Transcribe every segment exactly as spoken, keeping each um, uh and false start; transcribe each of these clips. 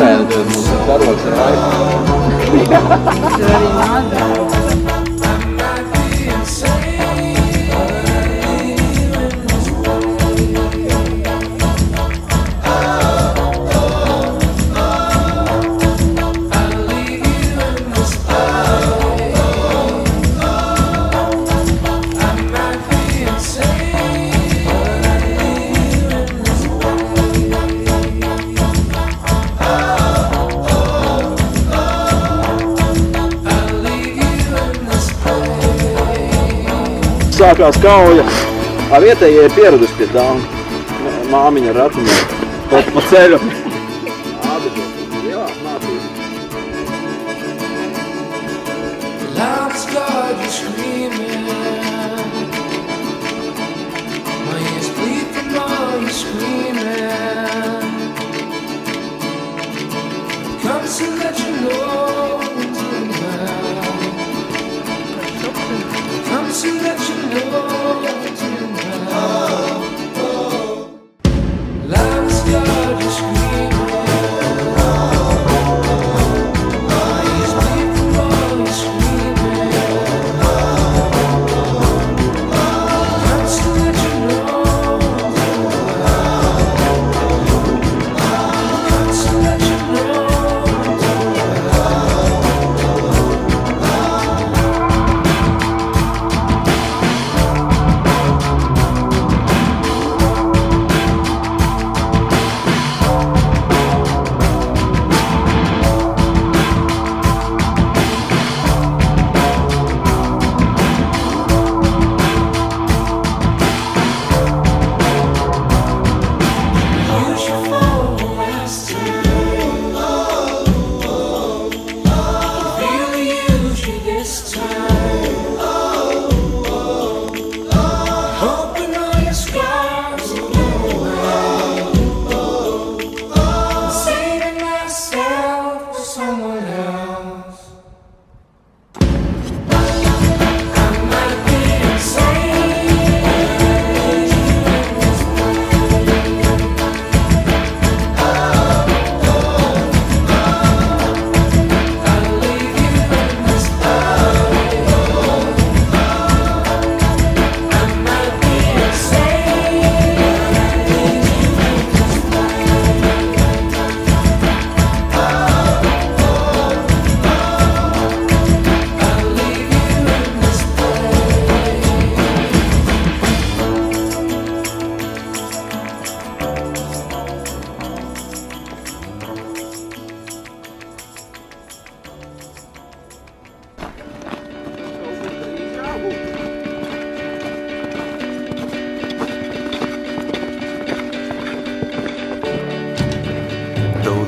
Del musicale al serraglio. C'era rimasta. Sākās kauja, ar vietējie ir pieraduši pie tām. Māmiņa ar ratu top pa ceļu.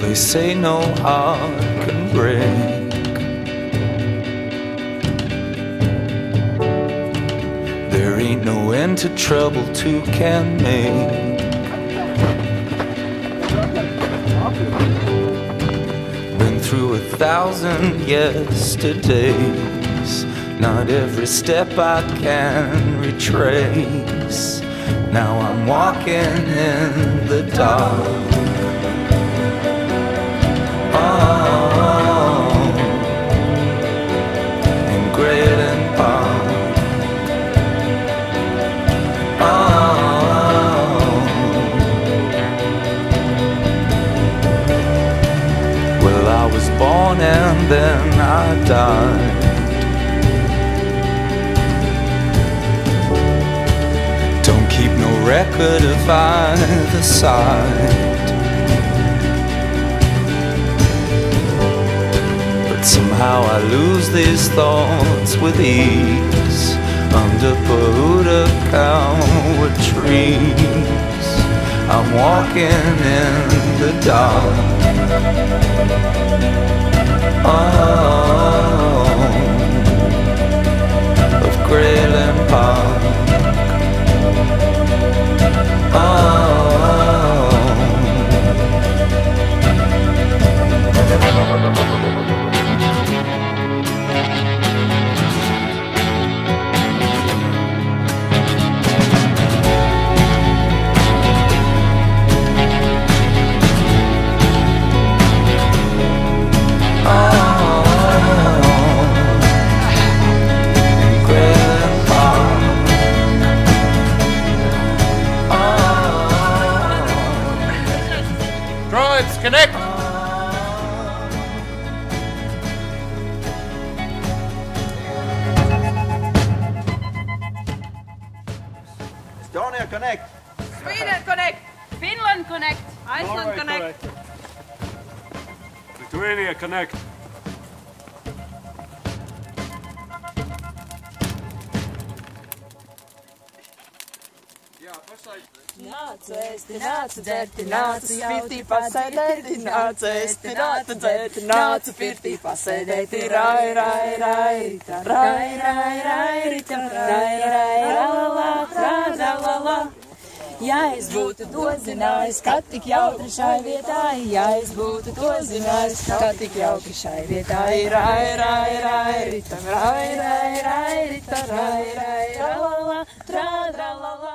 They say no heart can break. There ain't no end to trouble two can make. Been through a thousand yesterdays. Not every step I can retrace. Now I'm walking in the dark. And then I died. Don't keep no record of either side. how I lose these thoughts with ease under Buddha coward trees. I'm walking in the dark. Oh, of Grayling Park. Connect! Estonia connect! Sweden connect! Finland connect! Iceland Norway connect! Correct. Lithuania connect! Ja es būtu to zinājis, ka tik jautri šai vietā, ja es būtu to zinājis, ka tik jautri šai vietā, rai, rai, rai, ritam, rai, rai, rai, ritam, rai, rai, ra, la, la, tra, ra, la, la.